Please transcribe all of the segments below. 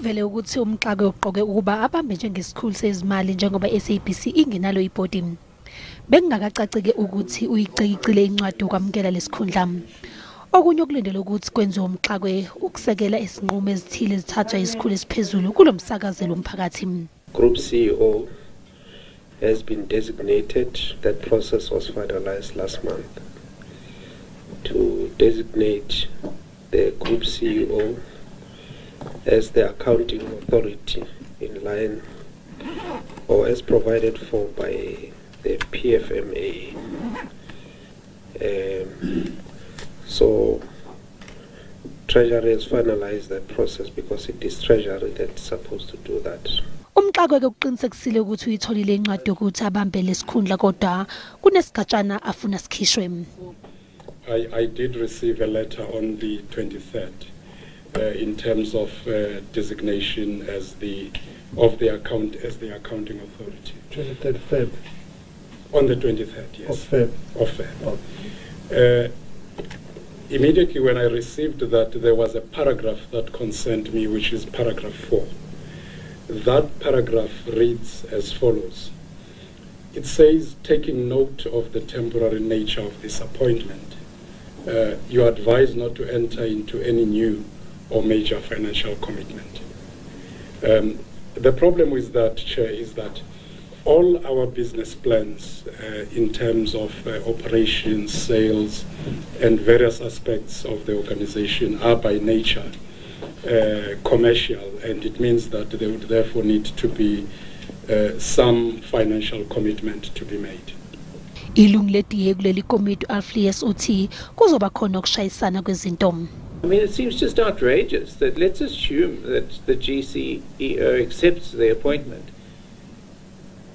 Kuvele ukuthi umxaka oqoqe ukuba abambe njengesikhulu sezimali njengoba SAPC ingenalo ibhodi. Bengakacaceke ukuthi uyicicile incwadi ukwamukela lesikhundla. Okunye okulindele ukuthi kwenziwe umxaka ukusekela isinqumo ezithile ezithathwa isikhulu esiphezulu kulomsakazelo umphakathi. Group CEO has been designated. That process was finalized last month to designate the Group CEO as the accounting authority in line or as provided for by the PFMA. So Treasury has finalized that process because it is Treasury that's supposed to do that. Umxakwe kuqinisekisile ukuthi uyitholile incwadi ukuthi abambe lesikhundla kodwa kunesigajana afuna sikhishwe. I did receive a letter on the 23rd in terms of designation as the accounting authority. 23rd Feb. On the 23rd, yes. Of Feb. Immediately when I received that, there was a paragraph that concerned me, which is paragraph 4. That paragraph reads as follows. It says, taking note of the temporary nature of this appointment, you are advised not to enter into any new or major financial commitment. The problem with that, Chair, is that all our business plans in terms of operations, sales, and various aspects of the organization are by nature commercial, and it means that there would therefore need to be some financial commitment to be made. I mean, it seems just outrageous that let's assume that the GCEO accepts the appointment.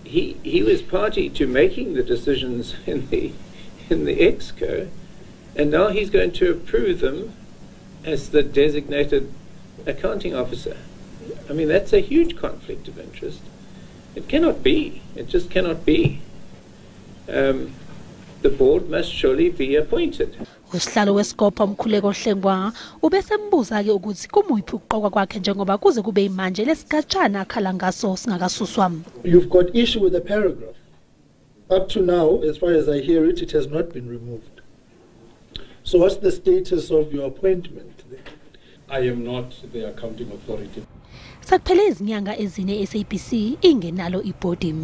He was party to making the decisions in the Exco, and now he's going to approve them as the designated accounting officer. I mean, that's a huge conflict of interest. It cannot be. It just cannot be. The board must surely be appointed. Usihlalo weSkopha Mkhuleko Hlengwa ubesembuza ke ukuthi kumuphi uqoqwa kwakhe njengoba kuze kube manje lesigajana akhala ngaso singakasuswa. You've got issue with the paragraph. Up to now, as far as I hear it, it has not been removed. So what's the status of your appointment then? I am not the accounting authority. Sakuphelezi izinyanga ezine SAPC ingenalo ibhodi.